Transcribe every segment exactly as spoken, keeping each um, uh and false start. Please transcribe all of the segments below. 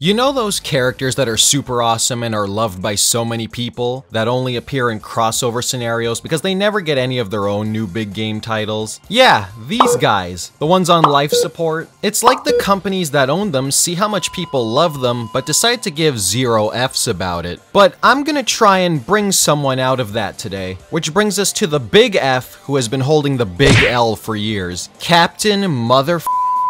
You know those characters that are super awesome and are loved by so many people that only appear in crossover scenarios because they never get any of their own new big game titles? Yeah, these guys, the ones on life support. It's like the companies that own them see how much people love them but decide to give zero F's about it. But I'm gonna try and bring someone out of that today, which brings us to the big F who has been holding the big L for years. Captain motherfucking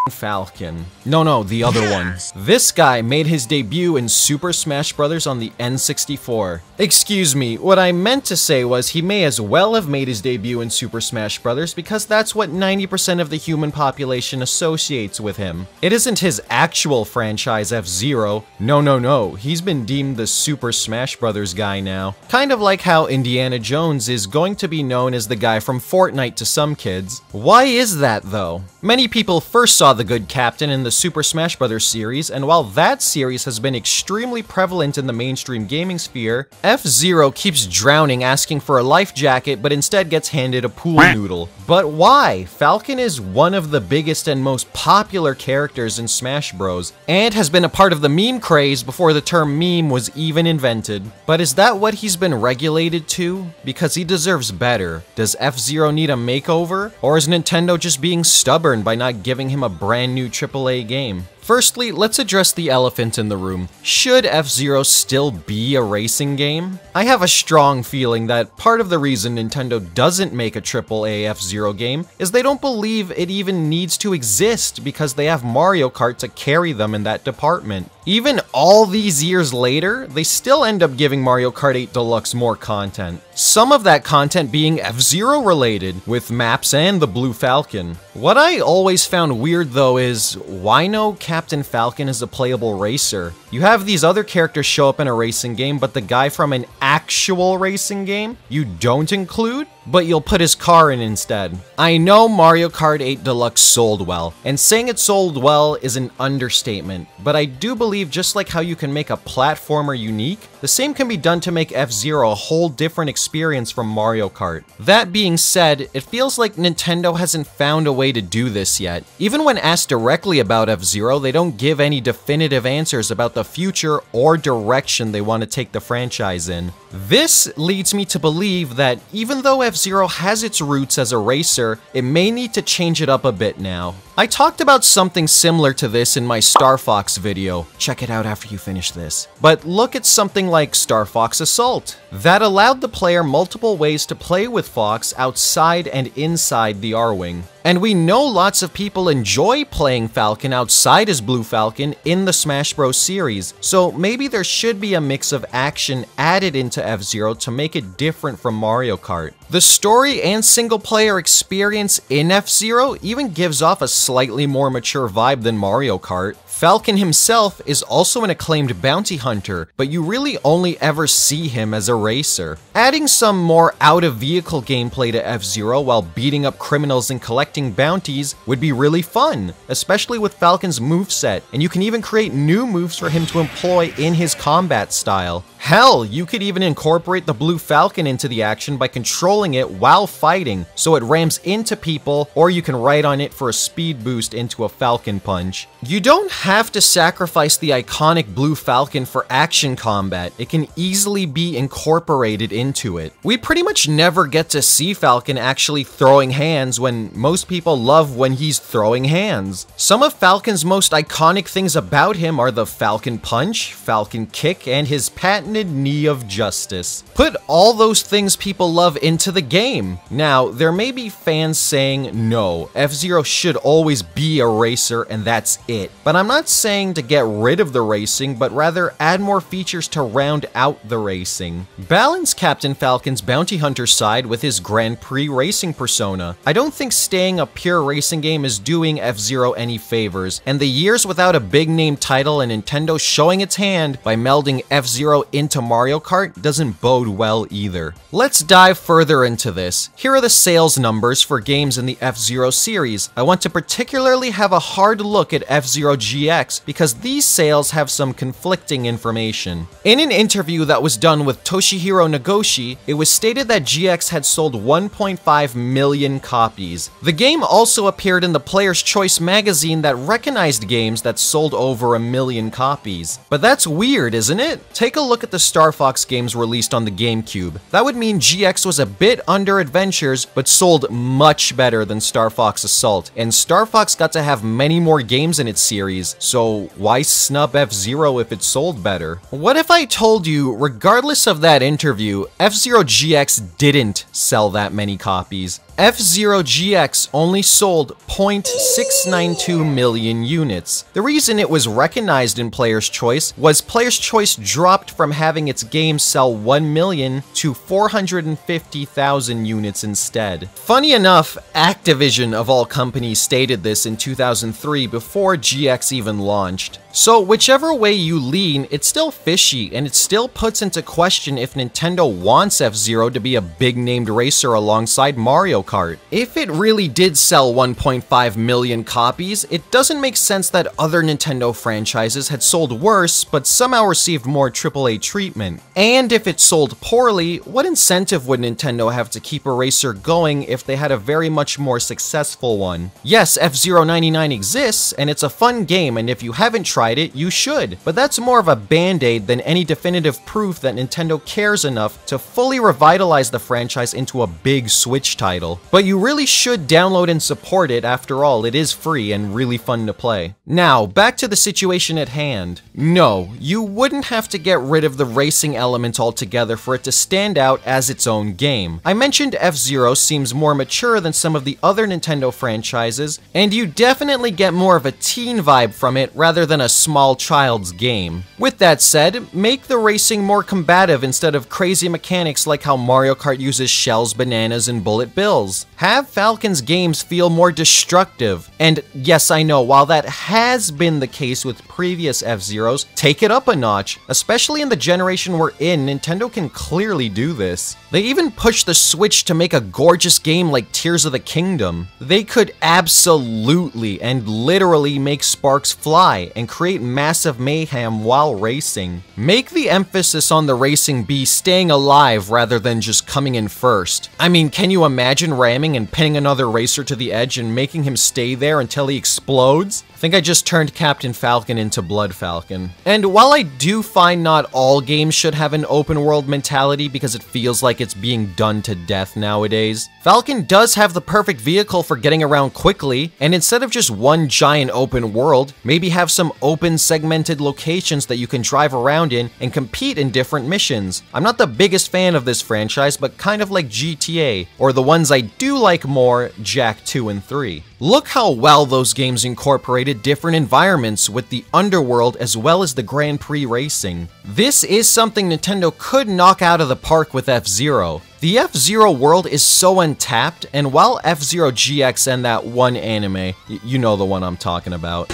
Falcon. No, no, the other one. This guy made his debut in Super Smash Brothers on the N sixty-four. Excuse me, what I meant to say was he may as well have made his debut in Super Smash Brothers because that's what ninety percent of the human population associates with him. It isn't his actual franchise F-Zero. No, no, no, he's been deemed the Super Smash Brothers guy now. Kind of like how Indiana Jones is going to be known as the guy from Fortnite to some kids. Why is that though? Many people first saw the good captain in the Super Smash Brothers series, and while that series has been extremely prevalent in the mainstream gaming sphere, F-Zero keeps drowning asking for a life jacket but instead gets handed a pool noodle. But why? Falcon is one of the biggest and most popular characters in Smash Bros, and has been a part of the meme craze before the term meme was even invented. But is that what he's been regulated to? Because he deserves better. Does F-Zero need a makeover? Or is Nintendo just being stubborn by not giving him a break? Brand new triple A game. Firstly, let's address the elephant in the room. Should F-Zero still be a racing game? I have a strong feeling that part of the reason Nintendo doesn't make a triple A F-Zero game is they don't believe it even needs to exist because they have Mario Kart to carry them in that department. Even all these years later, they still end up giving Mario Kart eight Deluxe more content. Some of that content being F-Zero related, with maps and the Blue Falcon. What I always found weird though is, why no Captain Captain Falcon is a playable racer? You have these other characters show up in a racing game, but the guy from an actual racing game you don't include? But you'll put his car in instead. I know Mario Kart eight Deluxe sold well, and saying it sold well is an understatement, but I do believe just like how you can make a platformer unique, the same can be done to make F-Zero a whole different experience from Mario Kart. That being said, it feels like Nintendo hasn't found a way to do this yet. Even when asked directly about F-Zero, they don't give any definitive answers about the future or direction they want to take the franchise in. This leads me to believe that even though F-Zero F-Zero has its roots as a racer, it may need to change it up a bit now. I talked about something similar to this in my Star Fox video. Check it out after you finish this. But look at something like Star Fox Assault. That allowed the player multiple ways to play with Fox outside and inside the Arwing. And we know lots of people enjoy playing Falcon outside as Blue Falcon in the Smash Bros series, so maybe there should be a mix of action added into F-Zero to make it different from Mario Kart. The story and single player experience in F-Zero even gives off a slightly more mature vibe than Mario Kart. Falcon himself is also an acclaimed bounty hunter, but you really only ever see him as a racer. Adding some more out-of-vehicle gameplay to F-Zero while beating up criminals and collecting bounties would be really fun, especially with Falcon's moveset, and you can even create new moves for him to employ in his combat style. Hell, you could even incorporate the Blue Falcon into the action by controlling it while fighting, so it rams into people, or you can ride on it for a speed boost into a Falcon Punch. You don't have to sacrifice the iconic Blue Falcon for action combat. It can easily be incorporated into it. We pretty much never get to see Falcon actually throwing hands when most people love when he's throwing hands. Some of Falcon's most iconic things about him are the Falcon Punch, Falcon kick, and his patented knee of justice. Put all those things people love into the game. Now, there may be fans saying, no, F-Zero should always be a racer and that's it. But I'm not saying to get rid of the racing, but rather add more features to round out the racing. Balance Captain Falcon's bounty hunter side with his Grand Prix racing persona. I don't think staying a pure racing game is doing F-Zero any favors, and the years without a big name title and Nintendo showing its hand by melding F-Zero into into Mario Kart doesn't bode well either. Let's dive further into this. Here are the sales numbers for games in the F-Zero series. I want to particularly have a hard look at F-Zero G X because these sales have some conflicting information. In an interview that was done with Toshihiro Nagoshi, it was stated that G X had sold one point five million copies. The game also appeared in the Player's Choice magazine that recognized games that sold over a million copies. But that's weird, isn't it? Take a look at the Star Fox games released on the GameCube. That would mean G X was a bit under Adventures, but sold much better than Star Fox Assault. And Star Fox got to have many more games in its series, so why snub F-Zero if it sold better? What if I told you, regardless of that interview, F-Zero G X didn't sell that many copies? F-Zero G X only sold zero point six nine two million units. The reason it was recognized in Player's Choice was Player's Choice dropped from having its game sell one million to four hundred fifty thousand units instead. Funny enough, Activision of all companies stated this in two thousand three before G X even launched. So whichever way you lean, it's still fishy, and it still puts into question if Nintendo wants F-Zero to be a big-named racer alongside Mario Kart. Kart. If it really did sell one point five million copies, it doesn't make sense that other Nintendo franchises had sold worse but somehow received more triple A treatment. And if it sold poorly, what incentive would Nintendo have to keep a racer going if they had a very much more successful one? Yes, F-Zero ninety-nine exists, and it's a fun game, and if you haven't tried it, you should. But that's more of a band-aid than any definitive proof that Nintendo cares enough to fully revitalize the franchise into a big Switch title. But you really should download and support it. After all, it is free and really fun to play. Now, back to the situation at hand. No, you wouldn't have to get rid of the racing element altogether for it to stand out as its own game. I mentioned F-Zero seems more mature than some of the other Nintendo franchises, and you definitely get more of a teen vibe from it rather than a small child's game. With that said, make the racing more combative instead of crazy mechanics like how Mario Kart uses shells, bananas, and bullet bills. Have Falcon's games feel more destructive. And yes, I know, while that has been the case with previous F-Zeros, take it up a notch. Especially in the generation we're in, Nintendo can clearly do this. They even pushed the Switch to make a gorgeous game like Tears of the Kingdom. They could absolutely and literally make sparks fly and create massive mayhem while racing. Make the emphasis on the racing be staying alive rather than just coming in first. I mean, can you imagine ramming and pinning another racer to the edge and making him stay there until he explodes? I think I just turned Captain Falcon into Blood Falcon. And while I do find not all games should have an open world mentality because it feels like it's being done to death nowadays, Falcon does have the perfect vehicle for getting around quickly, and instead of just one giant open world, maybe have some open segmented locations that you can drive around in and compete in different missions. I'm not the biggest fan of this franchise, but kind of like G T A, or the ones I do like more, Jak two and three. Look how well those games incorporated different environments with the underworld as well as the Grand Prix racing. This is something Nintendo could knock out of the park with F-Zero. The F-Zero world is so untapped, and while F-Zero G X and that one anime, you know the one I'm talking about,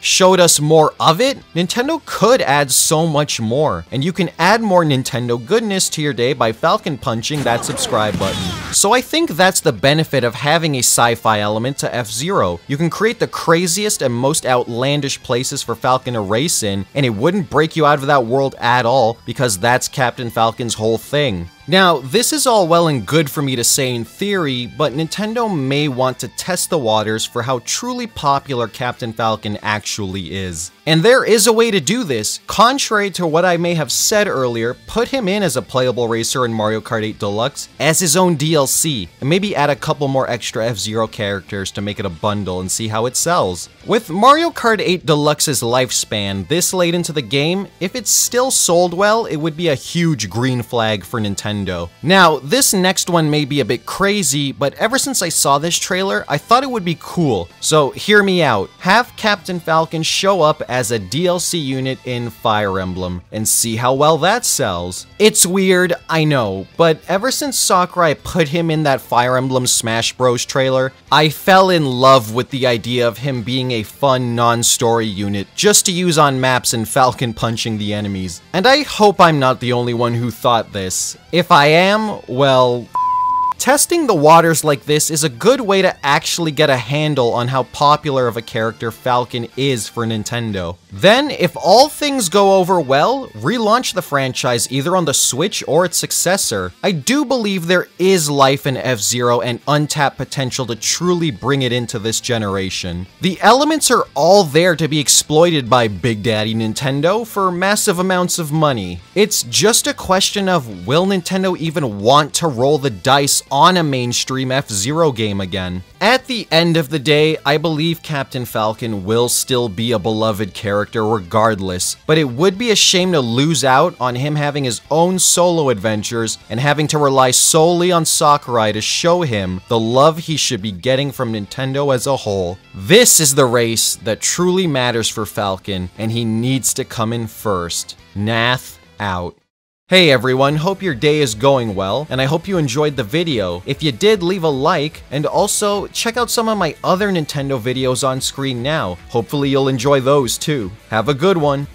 showed us more of it, Nintendo could add so much more. And you can add more Nintendo goodness to your day by Falcon punching that subscribe button. So I think that's the benefit of having a sci-fi element to F-Zero. You can create the craziest and most outlandish places for Falcon to race in, and it wouldn't break you out of that world at all, because that's Captain Falcon's whole thing. Now, this is all well and good for me to say in theory, but Nintendo may want to test the waters for how truly popular Captain Falcon actually is. And there is a way to do this. Contrary to what I may have said earlier, put him in as a playable racer in Mario Kart eight Deluxe as his own D L C, and maybe add a couple more extra F-Zero characters to make it a bundle and see how it sells. With Mario Kart eight Deluxe's lifespan this late into the game, if it still sold well, it would be a huge green flag for Nintendo. Nintendo. Now, this next one may be a bit crazy, but ever since I saw this trailer, I thought it would be cool. So hear me out. Have Captain Falcon show up as a D L C unit in Fire Emblem, and see how well that sells. It's weird, I know, but ever since Sakurai put him in that Fire Emblem Smash Bros trailer, I fell in love with the idea of him being a fun, non-story unit just to use on maps and Falcon punching the enemies. And I hope I'm not the only one who thought this. If I am, well... Testing the waters like this is a good way to actually get a handle on how popular of a character Falcon is for Nintendo. Then, if all things go over well, relaunch the franchise either on the Switch or its successor. I do believe there is life in F-Zero and untapped potential to truly bring it into this generation. The elements are all there to be exploited by Big Daddy Nintendo for massive amounts of money. It's just a question of, will Nintendo even want to roll the dice on a mainstream F-Zero game again? At the end of the day, I believe Captain Falcon will still be a beloved character regardless, but it would be a shame to lose out on him having his own solo adventures and having to rely solely on Sakurai to show him the love he should be getting from Nintendo as a whole. This is the race that truly matters for Falcon, and he needs to come in first. Nath out. Hey everyone, hope your day is going well, and I hope you enjoyed the video. If you did, leave a like, and also check out some of my other Nintendo videos on screen now. Hopefully you'll enjoy those too. Have a good one!